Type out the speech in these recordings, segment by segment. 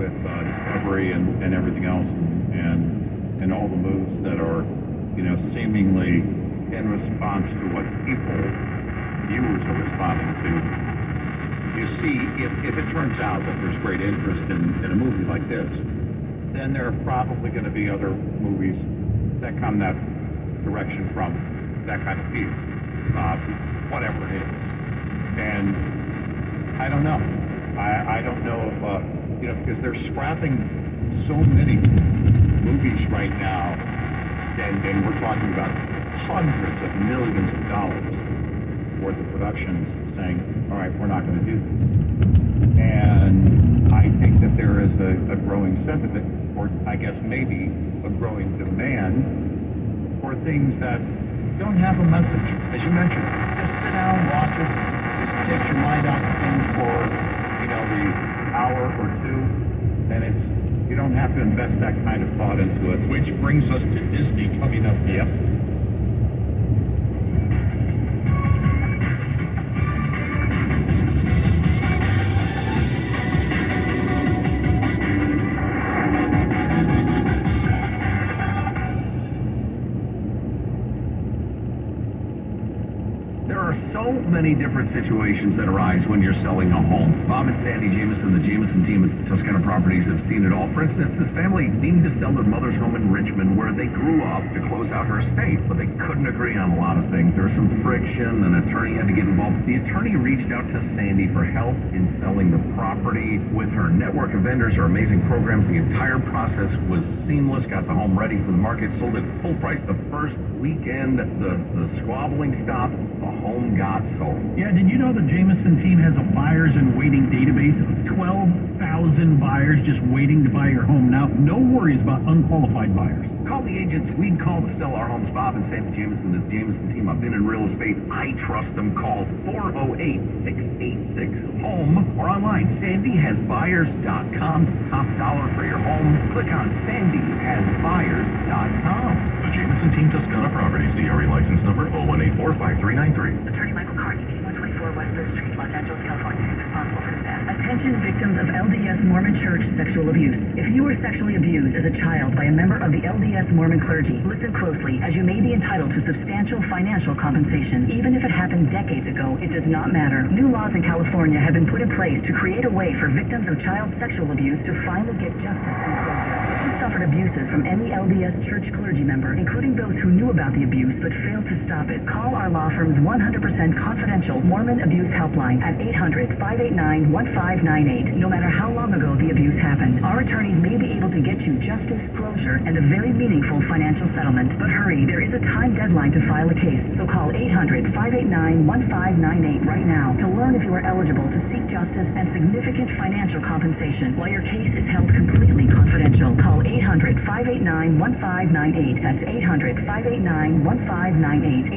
with Discovery and everything else, and all the moves that are, you know, seemingly in response to what people, viewers are responding to. You see, if it turns out that there's great interest in a movie like this, then there are probably going to be other movies that come that direction from that kind of field, whatever it is. And I don't know. I don't know if, you know, because they're scrapping so many movies right now, and we're talking about hundreds of millions of dollars worth of productions, saying, all right, we're not going to do this. And I think that there is a growing sentiment, or I guess maybe a growing demand for things that don't have a message. As you mentioned, just sit down, watch it, just take your mind off the thing for, you know, the hour or two, and it's, you don't have to invest that kind of thought into it. Which brings us to Disney coming up. Yep. Many different situations that arise when you're selling a home. Bob and Sandy Jamison, the Jamison team at Susquehanna Properties, have seen it all. For instance, this family needed to sell their mother's home in Richmond, where they grew up, to close out her estate, but they couldn't agree on a lot of things. There was some friction, an attorney had to get involved. The attorney reached out to Sandy for help in selling the property. With her network of vendors, her amazing programs, the entire process was seamless. Got the home ready for the market, sold at full price the first weekend. The squabbling stopped, the home got sold. Yeah, did you know the Jamison team has a buyers and waiting database of 12,000 buyers just waiting to buy your home? Now, no worries about unqualified buyers. Call the agents we'd call to sell our homes. Bob and Sandy Jamison, the Jamison team. I've been in real estate. I trust them. Call 408-686-HOME or online. SandyHasBuyers.com. Top dollar for your home. Click on SandyHasBuyers.com. The Jamison team, Susquehanna Properties, DRE license number 018459393. Attorney Michael Carney, 124 West 1st Street, Los Angeles, California. Responsible for that. Attention victims of LDS Mormon Church sexual abuse. If you were sexually abused as a child by a member of the LDS Mormon clergy, listen closely, as you may be entitled to substantial financial compensation. Even if it happened decades ago, it does not matter. New laws in California have been put in place to create a way for victims of child sexual abuse to finally get justice and closure. If you suffered abuses from any LDS church clergy member, including those who knew about the abuse but failed to stop it, call our law firm's 100% confidential Mormon abuse helpline at 800-589-1598. No matter how long ago the abuse happened, our attorneys may be able to get you justice, closure, and a very meaningful financial settlement. But hurry, there is a time deadline to file a case, so call 800-589-1598 right now to learn if you are eligible to seek justice and significant financial compensation while your case is held completely confidential. Call 800-589-1598. That's 800-589-1598.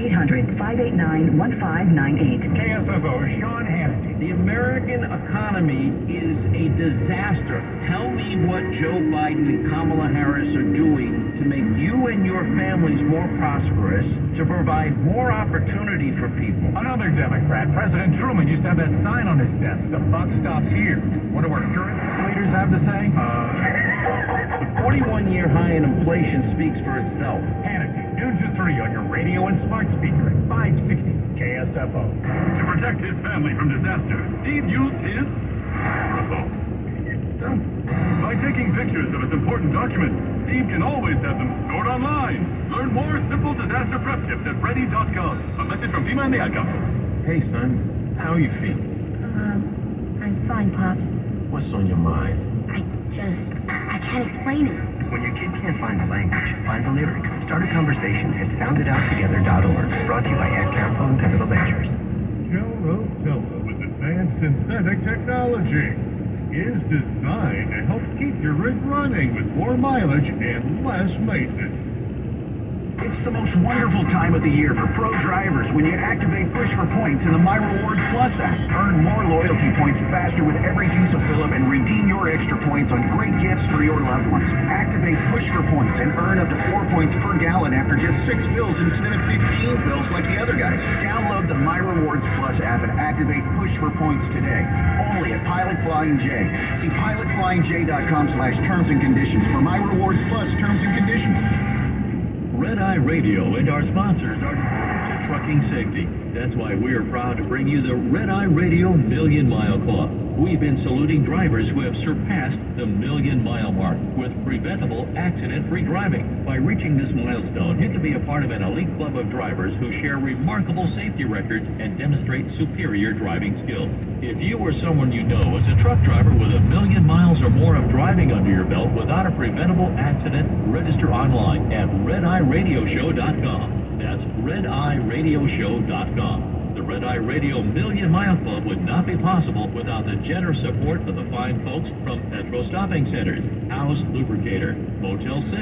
800-589-1598. KSFO, Sean Hannity. The American economy is a disaster. Tell me what Joe Biden and Kamala Harris are doing to make you and your families more prosperous, to provide more opportunity for people. Another Democrat, President Truman, used to have that sign on his desk, the buck stops here. What do our current leaders have to say? The 41-year high in inflation speaks for itself. Hannity, noon to 3 on your radio and smart speaker at 560 KSFO. To protect his family from disaster, Steve used his microphone. By taking pictures of his important documents, Steve can always have them stored online. Learn more simple disaster prep tips at ready.com. A message from Dima and the Ad Council. Hey, son. How are you feeling? I'm fine, Pops. What's on your mind? I can't explain it. When your kid can't find the language, find the lyrics. Start a conversation at soundidouttogether.org. Brought to you by Ad Council and Pivotal Ventures. Joe Rotella with advanced synthetic technology is designed to help keep your rig running with more mileage and less maintenance. It's the most wonderful time of the year for pro drivers when you activate Push for Points in the My Rewards Plus app. Earn more loyalty points faster with every use of fill-up and redeem your extra points points on great gifts for your loved ones. Activate Push for Points and earn up to 4 points per gallon after just 6 fills instead of 15 fills like the other guys. Download the My Rewards Plus app and activate Push for Points today. Only at Pilot Flying J. See pilotflyingj.com/terms and conditions for My Rewards Plus terms and conditions. Red Eye Radio and our sponsors are... Trucking Safety. That's why we're proud to bring you the Red Eye Radio Million Mile Club. We've been saluting drivers who have surpassed the million-mile mark with preventable accident-free driving. By reaching this milestone, you can be a part of an elite club of drivers who share remarkable safety records and demonstrate superior driving skills. If you or someone you know is a truck driver with a million miles or more of driving under your belt without a preventable accident, register online at redeyeradioshow.com. That's redeyeradioshow.com. The Red Eye Radio Million Mile Club would not be possible without the generous support of the fine folks from Petro Stopping Centers, House Lubricator, Motel 6,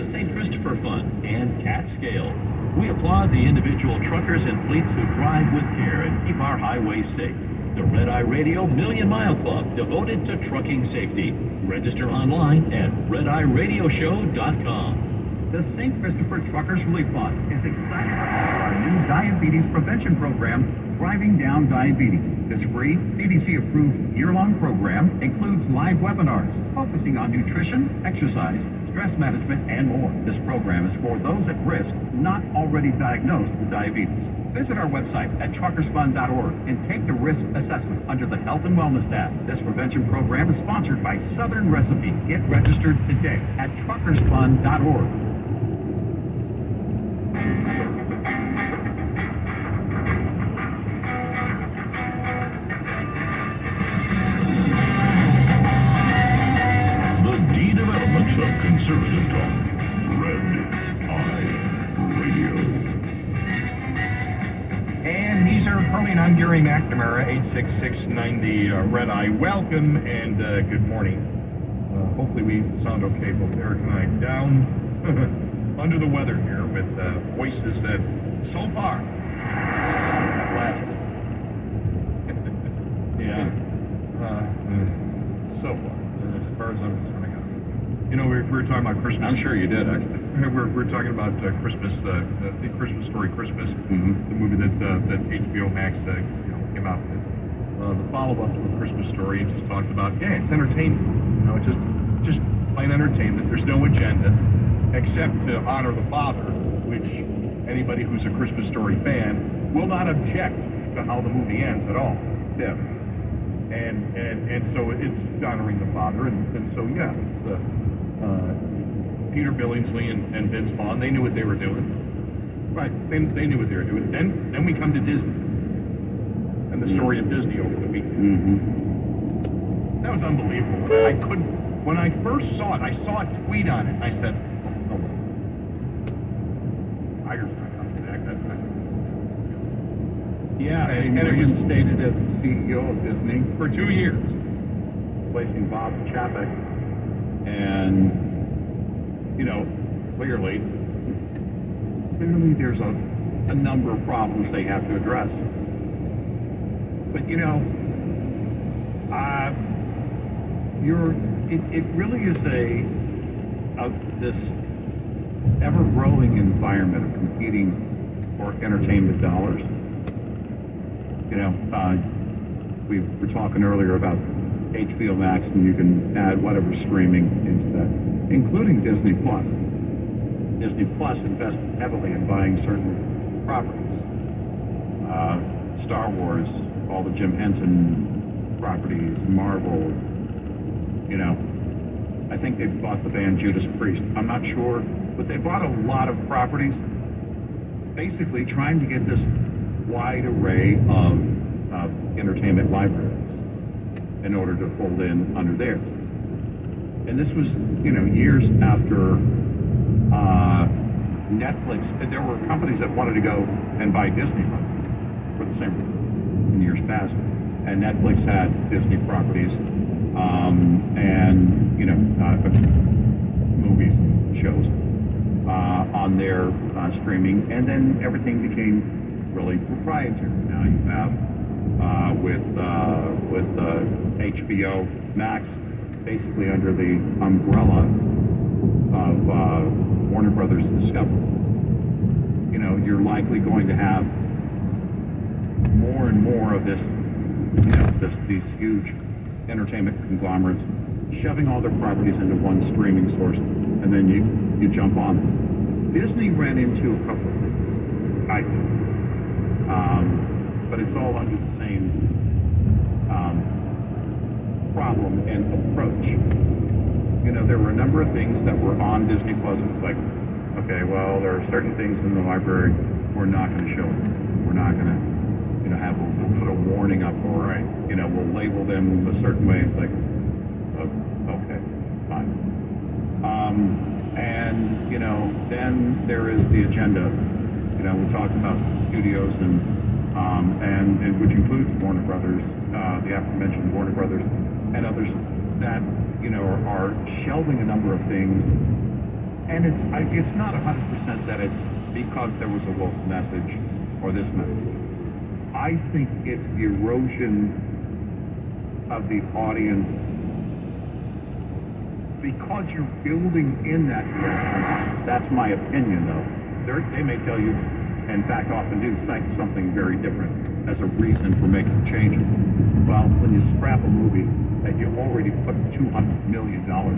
the St. Christopher Fund, and Cat Scale. We applaud the individual truckers and fleets who drive with care and keep our highways safe. The Red Eye Radio Million Mile Club, devoted to trucking safety. Register online at redeyeradioshow.com. The St. Christopher Truckers Relief Fund is excited about our new diabetes prevention program, Driving Down Diabetes. This free, CDC-approved year-long program includes live webinars focusing on nutrition, exercise, stress management, and more. This program is for those at risk not already diagnosed with diabetes. Visit our website at truckersfund.org and take the risk assessment under the Health and Wellness tab. This prevention program is sponsored by Southern Recipe. Get registered today at truckersfund.org. McNamara, 86690 Red Eye. Welcome and good morning. Hopefully we sound okay, both Eric and I down under the weather here with voices that so far have lasted. Yeah. So far, as far as I'm concerned, you know, we were talking about Christmas. I'm sure you did, actually. We're talking about Christmas, the Christmas Story Christmas, the movie that HBO Max came out with. The follow-up to A Christmas Story just talked about, yeah, it's entertainment. You know, it's just plain entertainment. There's no agenda except to honor the father, which anybody who's a Christmas Story fan will not object to how the movie ends at all. Yeah. And so it's honoring the father, and so, yeah, it's Peter Billingsley and Vince Vaughn, they knew what they were doing. Right, they knew what they were doing. Then we come to Disney and the story of Disney over the weekend. That was unbelievable. I couldn't, when I first saw it, I saw a tweet on it and I said, oh, Iger's not coming back. That's not. Yeah, and it was stated as the CEO of Disney for 2 years, replacing Bob Chapek. And you know, clearly there's a number of problems they have to address. But you know, it really is this ever-growing environment of competing for entertainment dollars. You know, we were talking earlier about HBO Max, and you can add whatever streaming into that, including Disney Plus. Disney Plus invests heavily in buying certain properties. Star Wars, all the Jim Henson properties, Marvel, you know. I think they've bought the band Judas Priest. I'm not sure, but they bought a lot of properties, basically trying to get this wide array of entertainment libraries in order to fold in under theirs. And this was, you know, years after Netflix, and there were companies that wanted to go and buy Disney for the same reason in years past. And Netflix had Disney properties and, you know, movies and shows on their streaming. And then everything became really proprietary. Now you have with HBO Max. basically under the umbrella of Warner Brothers Discovery. You know, you're likely going to have more and more of this, you know, these huge entertainment conglomerates shoving all their properties into one streaming source, and then you jump on them. Disney ran into a couple of things, I think, but it's all under the same problem and approach. You know, there were a number of things that were on Disney Plus. It's like, okay, well, there are certain things in the library we're not going to show them. We're not going to, you know, have, we'll put a warning up, all right, you know, we'll label them a certain way. It's like, okay, fine. And, you know, then there is the agenda. You know, we talked about studios and which includes Warner Brothers, the aforementioned Warner Brothers and others that, you know, are shelving a number of things. And it's not 100% that it's because there was a woke message or this message. I think it's the erosion of the audience because you're building in that direction. That's my opinion, though. They may tell you and back off and do something very different as a reason for making changes. Well, when you scrap a movie that you already put $200 million in,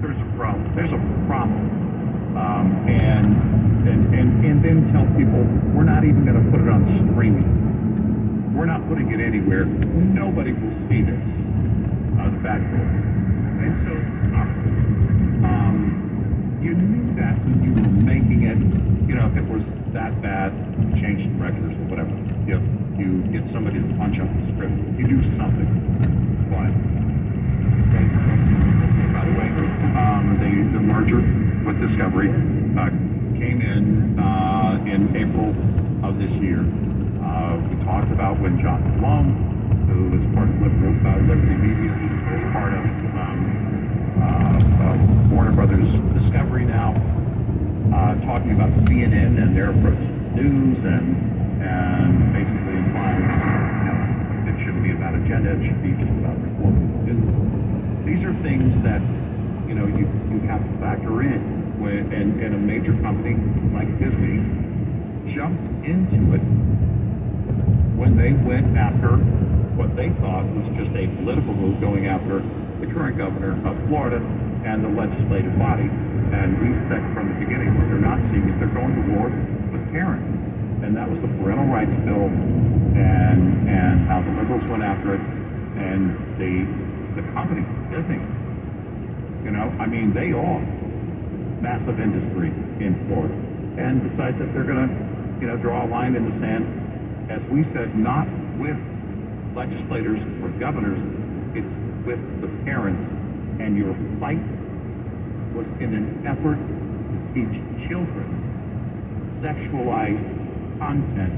there's a problem. There's a problem. And then tell people, we're not even going to put it on streaming. We're not putting it anywhere. Nobody will see this on the back door. And so, you knew that when you were making it, you know, if it was that bad, you change the directors or whatever. If you get somebody to punch up the script, you do something. But, by the way, the merger with Discovery came in April of this year. We talked about when John Blum, who is part of Liberty Media, is part of Warner Brothers Discovery now, talking about CNN and their approach to news and basically implying it shouldn't be about agenda, it should be just about reporting news. These are things that, you know, you have to factor in when and a major company like Disney jumped into it when they went after what they thought was just a political move, going after the current governor of Florida and the legislative body. And we said from the beginning what they're not seeing is they're going to war with parents. And that was the parental rights bill and how the liberals went after it and the company, Disney. You know, I mean, they own massive industry in Florida and decide that they're going to, you know, draw a line in the sand, as we said, not with legislators or governors, it's with the parents. And your fight was in an effort to teach children sexualized content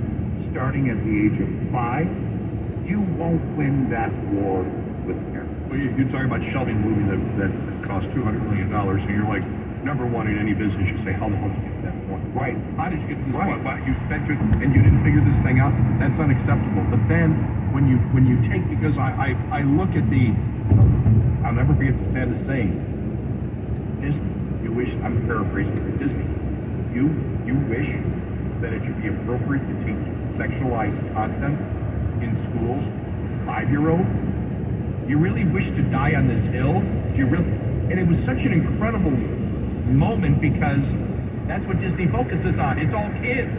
starting at the age of 5. You won't win that war with parents. Well, you're talking about shelving movies that cost $200 million, and you're like, number one in any business, you say, how the hell did you get to that point? Right. How did you get to this point? Right. You spent it, and you didn't figure this thing out? That's unacceptable. But then, when you take, because I look at the, I'll never forget the saddest saying, Disney, you wish, I'm paraphrasing for Disney, you wish that it should be appropriate to teach sexualized content in schools, 5-year-olds? You really wish to die on this hill? You really? And it was such an incredible moment because that's what Disney focuses on. It's all kids.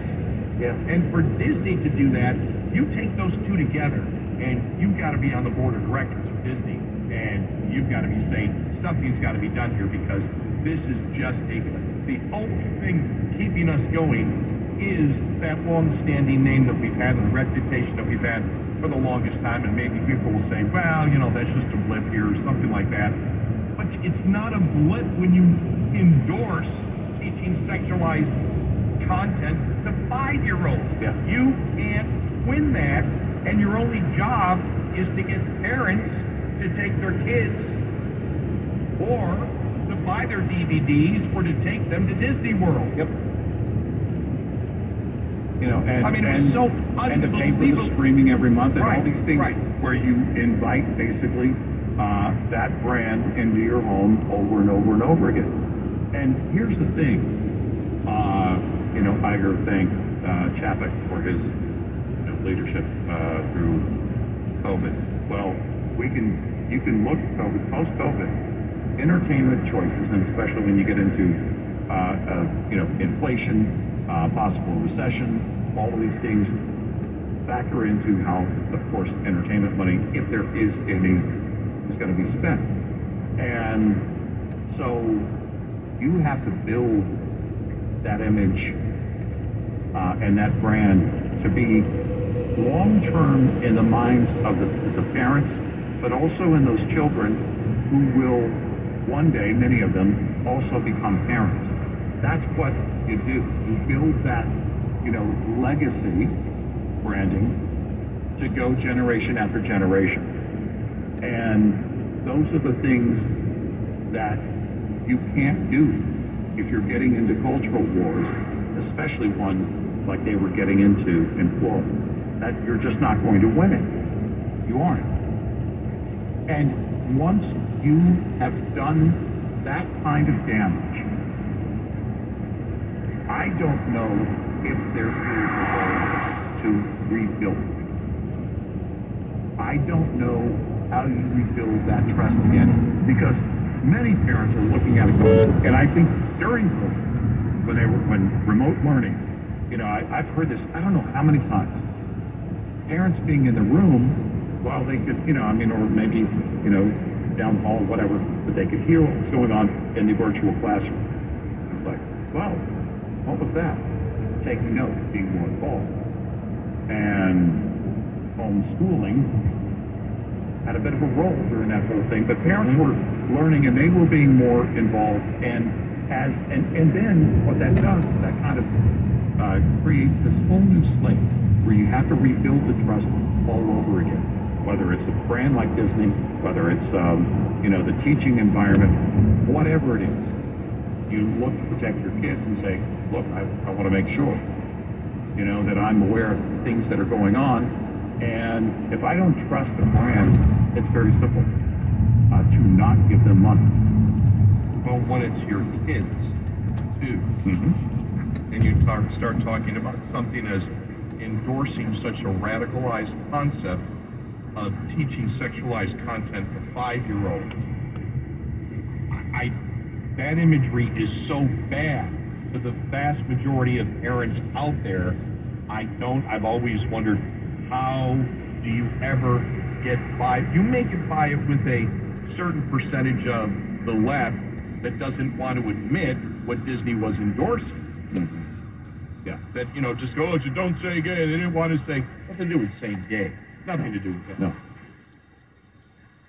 Yeah. And for Disney to do that, you take those two together, and you've got to be on the board of directors for Disney, and you've got to be saying something's got to be done here because this is just the only thing keeping us going is that long-standing name that we've had and the reputation that we've had for the longest time, and maybe people will say, well, you know, that's just a blip here or something like that. But it's not a blip when you endorse teaching sexualized content to 5-year-olds. Yeah. You can't win that, and your only job is to get parents to take their kids or to buy their DVDs or to take them to Disney World. Yep. You know, and, I mean, it was so unbelievable. And to pay for the streaming every month and all these things where you invite basically that brand into your home over and over and over again. And here's the thing, Iger thanked Chapek for his leadership through COVID. Well, you can look at COVID, post-COVID, entertainment choices, and especially when you get into inflation, possible recession, all of these things factor into how, of course, entertainment money, if there is any, is going to be spent. And so you have to build that image and that brand to be long-term in the minds of the parents, but also in those children who will one day, many of them, also become parents. That's what you do. You build that, legacy branding to go generation after generation. And those are the things that you can't do if you're getting into cultural wars, especially ones like they were getting into in Florida. That you're just not going to win it. You aren't. And once you have done that kind of damage, I don't know if there is a way to rebuild it. I don't know how you rebuild that trust again, because many parents are looking at it, and I think during COVID, when remote learning, I've heard this, I don't know how many times, parents being in the room while they could, or maybe, down the hall, whatever, but they could hear what was going on in the virtual classroom. It's like, wow, what was that? Taking notes, being more involved. And homeschooling had a bit of a role during that whole thing, but parents were learning and they were being more involved, and then what that does is that kind of creates this whole new slate where you have to rebuild the trust all over again, whether it's a brand like Disney, whether it's the teaching environment, whatever it is. You look to protect your kids and say, look, I want to make sure that I'm aware of the things that are going on, and if I don't trust the brand, it's very simple to not give them money. Well, when it's your kids, too, and you start talking about something as endorsing such a radicalized concept of teaching sexualized content to 5-year-olds, that imagery is so bad to the vast majority of parents out there. I've always wondered, how do you ever get by? You make it by it with a certain percentage of the left that doesn't want to admit what Disney was endorsing. Yeah. That, just go, oh, don't say gay. They didn't want to say, nothing to do with saying gay. Nothing to do with that. No.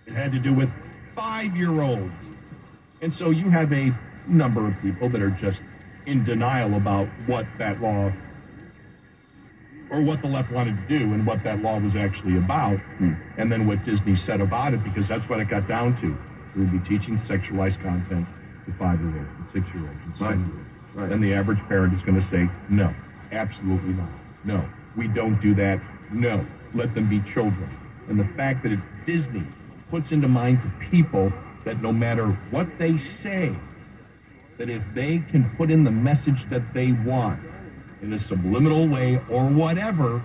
It had to do with 5-year-olds. And so you have a number of people that are just in denial about what that law, or what the left wanted to do and what that law was actually about, and then what Disney said about it, because that's what it got down to. It would be teaching sexualized content to 5-year-olds, and 6-year-olds, and 7-year-olds. Right. And the average parent is going to say, no, absolutely not. No, we don't do that. No, let them be children. And the fact that Disney puts into mind to people that no matter what they say, that if they can put in the message that they want in a subliminal way or whatever,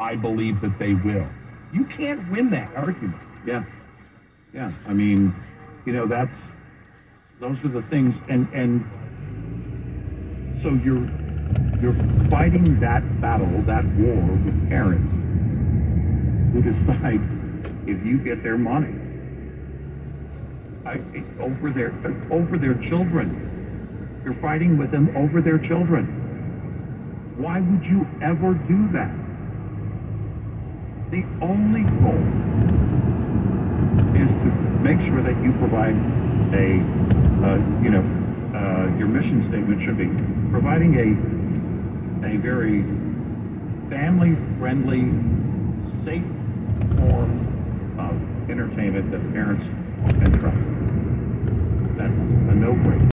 I believe that they will. You can't win that argument. Yeah. Yeah. I mean, those are the things. And so you're fighting that battle, that war with parents who decide if you get their money over their children. You're fighting with them over their children. Why would you ever do that? The only goal is to make sure that you provide your mission statement should be providing a very family-friendly, safe form of entertainment that parents can trust. That's